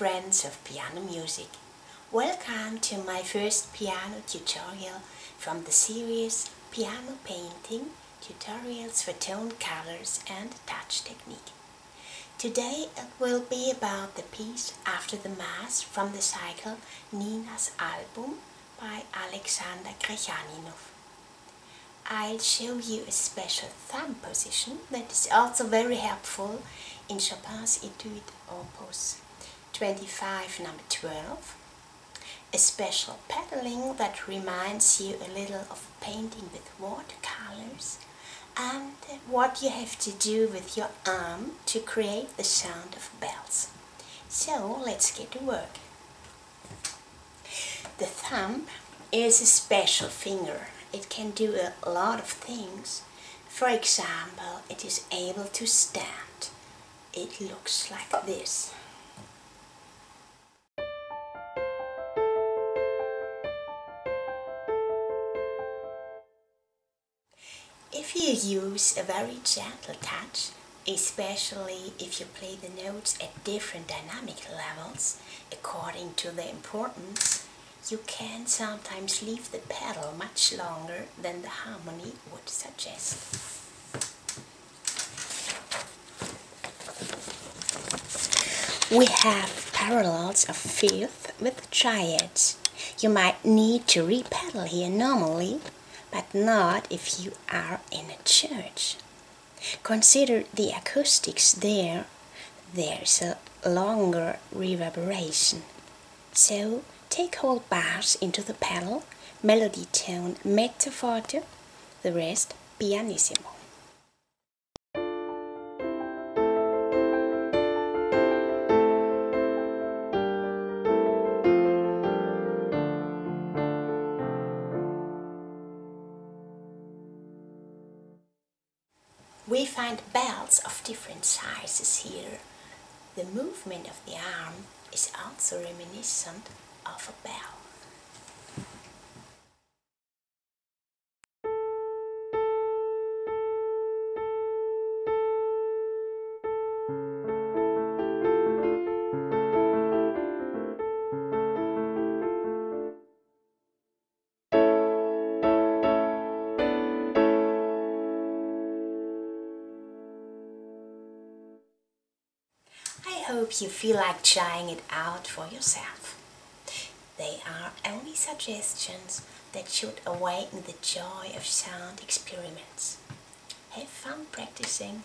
friends of piano music. Welcome to my first piano tutorial from the series Piano Painting Tutorials for Tone, Colors and Touch Technique. Today it will be about the piece After the Mass from the cycle Nina's Album by Alexander Grechaninov. I'll show you a special thumb position that is also very helpful in Chopin's Etude Opus 25 number 12, a special pedaling that reminds you a little of painting with watercolors and what you have to do with your arm to create the sound of bells. So let's get to work. The thumb is a special finger. It can do a lot of things. For example, it is able to stand. It looks like this. If you use a very gentle touch, especially if you play the notes at different dynamic levels according to their importance, you can sometimes leave the pedal much longer than the harmony would suggest. We have parallels of fifth with triads. You might need to re-pedal here normally, but not if you are in a church. Consider the acoustics there. There's a longer reverberation. So take whole bars into the pedal, melody tone mezzo forte, the rest pianissimo. We find bells of different sizes here. The movement of the arm is also reminiscent of a bell. I hope you feel like trying it out for yourself. They are only suggestions that should awaken the joy of sound experiments. Have fun practicing!